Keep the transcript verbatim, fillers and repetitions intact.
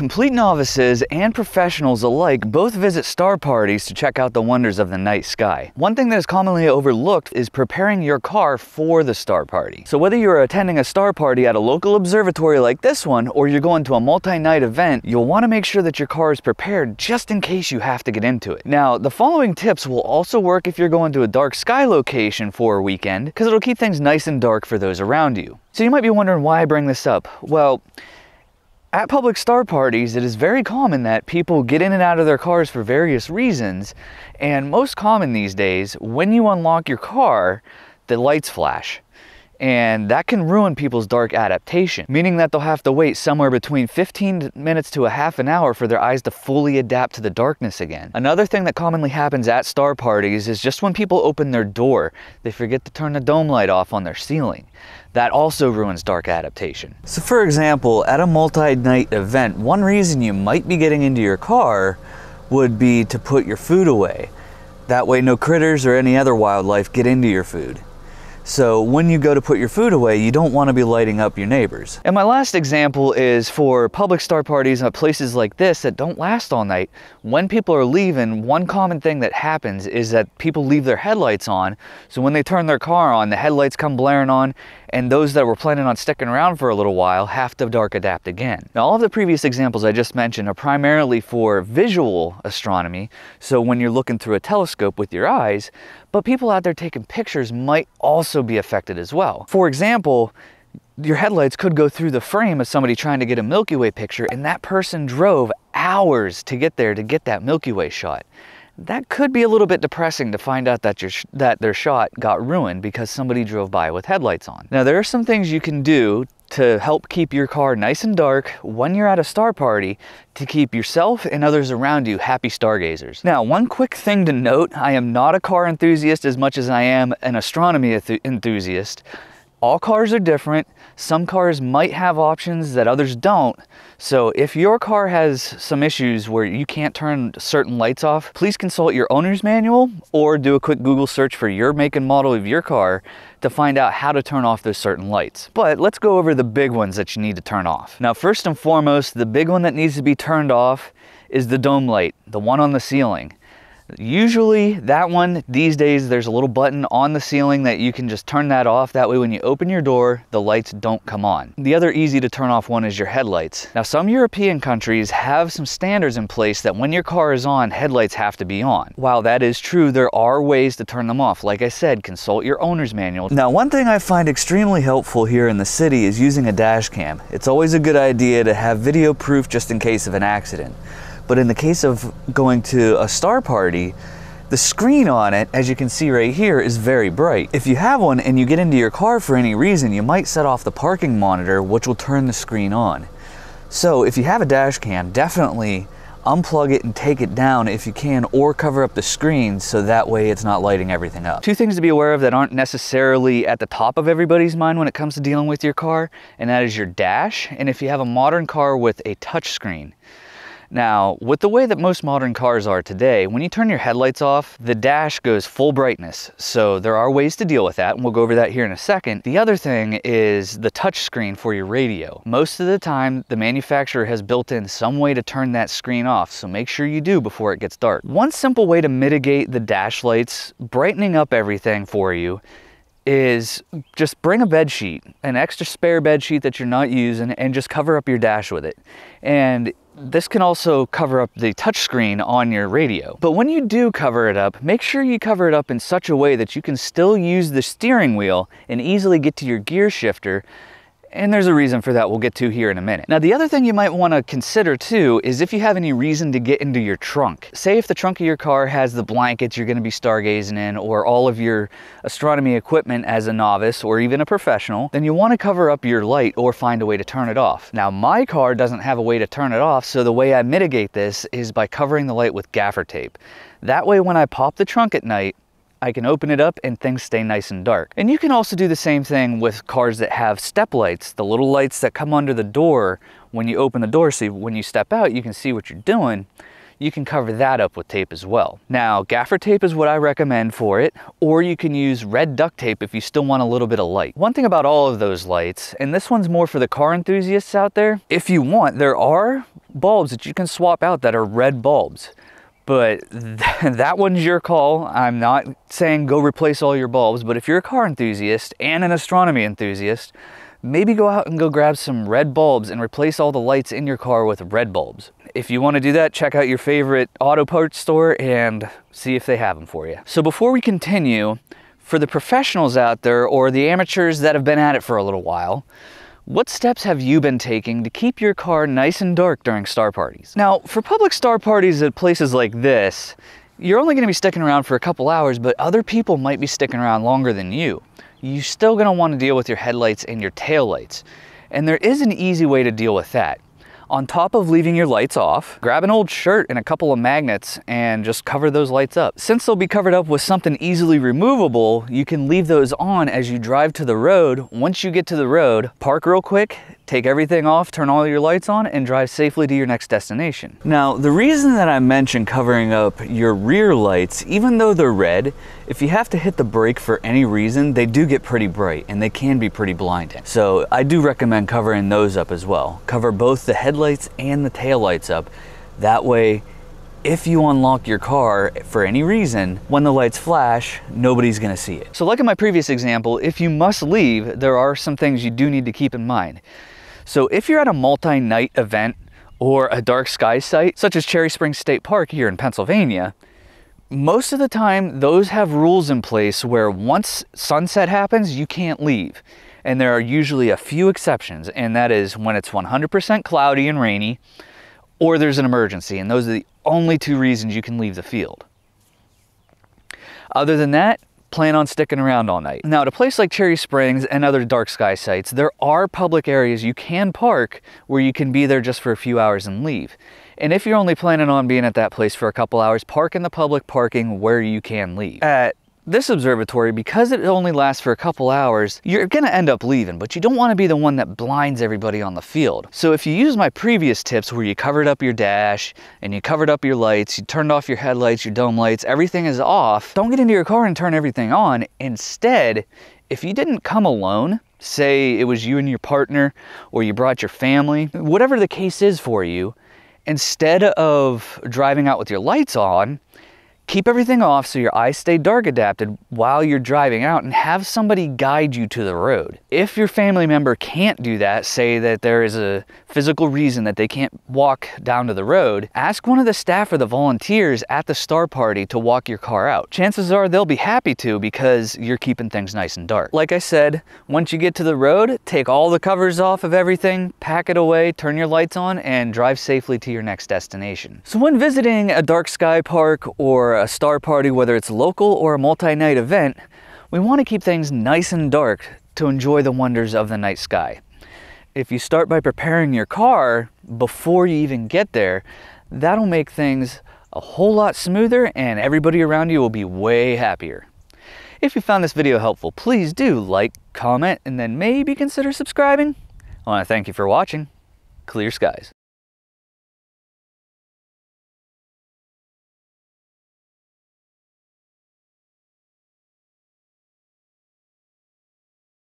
Complete novices and professionals alike both visit star parties to check out the wonders of the night sky. One thing that is commonly overlooked is preparing your car for the star party. So whether you're attending a star party at a local observatory like this one, or you're going to a multi-night event, you'll want to make sure that your car is prepared just in case you have to get into it. Now, the following tips will also work if you're going to a dark sky location for a weekend, because it'll keep things nice and dark for those around you. So you might be wondering why I bring this up. Well, at public star parties, it is very common that people get in and out of their cars for various reasons, and most common these days, when you unlock your car, the lights flash. And that can ruin people's dark adaptation, meaning that they'll have to wait somewhere between fifteen minutes to a half an hour for their eyes to fully adapt to the darkness again. Another thing that commonly happens at star parties is just when people open their door, they forget to turn the dome light off on their ceiling. That also ruins dark adaptation. So for example, at a multi-night event, one reason you might be getting into your car would be to put your food away. That way no critters or any other wildlife get into your food. So when you go to put your food away, you don't want to be lighting up your neighbors. And my last example is for public star parties at places like this that don't last all night. When people are leaving, one common thing that happens is that people leave their headlights on. So when they turn their car on, the headlights come blaring on, and those that were planning on sticking around for a little while have to dark adapt again. Now, all of the previous examples I just mentioned are primarily for visual astronomy. So when you're looking through a telescope with your eyes, but people out there taking pictures might also be affected as well. For example, your headlights could go through the frame of somebody trying to get a Milky Way picture, and that person drove hours to get there to get that Milky Way shot. That could be a little bit depressing to find out that, your sh that their shot got ruined because somebody drove by with headlights on. Now, there are some things you can do to help keep your car nice and dark when you're at a star party to keep yourself and others around you happy stargazers. Now, one quick thing to note, I am not a car enthusiast as much as I am an astronomy enthusiast. All cars are different. Some cars might have options that others don't. So if your car has some issues where you can't turn certain lights off, please consult your owner's manual or do a quick Google search for your make and model of your car to find out how to turn off those certain lights. But let's go over the big ones that you need to turn off. Now, first and foremost, the big one that needs to be turned off is the dome light, the one on the ceiling. Usually that one, these days, there's a little button on the ceiling that you can just turn that off. That way when you open your door, the lights don't come on. The other easy to turn off one is your headlights. Now, some European countries have some standards in place that when your car is on, headlights have to be on. While that is true, there are ways to turn them off. Like I said, consult your owner's manual. Now, one thing I find extremely helpful here in the city is using a dash cam. It's always a good idea to have video proof just in case of an accident. But in the case of going to a star party, the screen on it, as you can see right here, is very bright. If you have one and you get into your car for any reason, you might set off the parking monitor, which will turn the screen on. So if you have a dash cam, definitely unplug it and take it down if you can, or cover up the screen so that way it's not lighting everything up. Two things to be aware of that aren't necessarily at the top of everybody's mind when it comes to dealing with your car, and that is your dash, and if you have a modern car with a touch screen. Now, with the way that most modern cars are today, when you turn your headlights off, the dash goes full brightness. So there are ways to deal with that, and we'll go over that here in a second. The other thing is the touch screen for your radio. Most of the time, the manufacturer has built in some way to turn that screen off, so make sure you do before it gets dark. One simple way to mitigate the dash lights brightening up everything for you is just bring a bed sheet, an extra spare bed sheet that you're not using, and just cover up your dash with it. And this can also cover up the touchscreen on your radio. But when you do cover it up, make sure you cover it up in such a way that you can still use the steering wheel and easily get to your gear shifter. And there's a reason for that we'll get to here in a minute. Now, the other thing you might want to consider too is if you have any reason to get into your trunk. Say if the trunk of your car has the blankets you're going to be stargazing in, or all of your astronomy equipment as a novice or even a professional, then you want to cover up your light or find a way to turn it off. Now, my car doesn't have a way to turn it off, so the way I mitigate this is by covering the light with gaffer tape. That way when I pop the trunk at night, I can open it up and things stay nice and dark. And you can also do the same thing with cars that have step lights, the little lights that come under the door when you open the door, so when you step out, you can see what you're doing. you can cover that up with tape as well. Now, gaffer tape is what I recommend for it, or you can use red duct tape if you still want a little bit of light. One thing about all of those lights, and this one's more for the car enthusiasts out there, if you want, there are bulbs that you can swap out that are red bulbs. But th that one's your call. I'm not saying go replace all your bulbs, but if you're a car enthusiast and an astronomy enthusiast, maybe go out and go grab some red bulbs and replace all the lights in your car with red bulbs. If you want to do that, check out your favorite auto parts store and see if they have them for you. So before we continue, for the professionals out there or the amateurs that have been at it for a little while, what steps have you been taking to keep your car nice and dark during star parties? Now, for public star parties at places like this, you're only going to be sticking around for a couple hours, but other people might be sticking around longer than you. You're still going to want to deal with your headlights and your taillights. And there is an easy way to deal with that. On top of leaving your lights off, grab an old shirt and a couple of magnets and just cover those lights up. Since they'll be covered up with something easily removable, you can leave those on as you drive to the road. Once you get to the road, park real quick, take everything off, turn all your lights on, and drive safely to your next destination. Now, the reason that I mentioned covering up your rear lights, even though they're red, if you have to hit the brake for any reason, they do get pretty bright and they can be pretty blinding. So I do recommend covering those up as well. Cover both the headlights Lights and the tail lights up. That way, if you unlock your car for any reason, when the lights flash, nobody's gonna see it. So like in my previous example, if you must leave, there are some things you do need to keep in mind. So if you're at a multi-night event or a dark sky site, such as Cherry Springs State Park here in Pennsylvania, most of the time those have rules in place where once sunset happens, you can't leave. And there are usually a few exceptions, and that is when it's one hundred percent cloudy and rainy, or there's an emergency, and those are the only two reasons you can leave the field. Other than that, plan on sticking around all night. Now, at a place like Cherry Springs and other dark sky sites, there are public areas you can park where you can be there just for a few hours and leave. And if you're only planning on being at that place for a couple hours, park in the public parking where you can leave. At this observatory, because it only lasts for a couple hours, you're gonna end up leaving, but you don't want to be the one that blinds everybody on the field. So if you use my previous tips where you covered up your dash and you covered up your lights, you turned off your headlights, your dome lights, everything is off, don't get into your car and turn everything on. Instead, if you didn't come alone, say it was you and your partner, or you brought your family, whatever the case is for you, instead of driving out with your lights on, keep everything off so your eyes stay dark adapted while you're driving out, and have somebody guide you to the road. If your family member can't do that, say that there is a physical reason that they can't walk down to the road, ask one of the staff or the volunteers at the star party to walk your car out. Chances are they'll be happy to, because you're keeping things nice and dark. Like I said, once you get to the road, take all the covers off of everything, pack it away, turn your lights on, and drive safely to your next destination. So when visiting a dark sky park or a star party, whether it's local or a multi-night event, we want to keep things nice and dark to enjoy the wonders of the night sky. If you start by preparing your car before you even get there, that'll make things a whole lot smoother, and everybody around you will be way happier. If you found this video helpful, please do like, comment, and then maybe consider subscribing. I want to thank you for watching. Clear skies.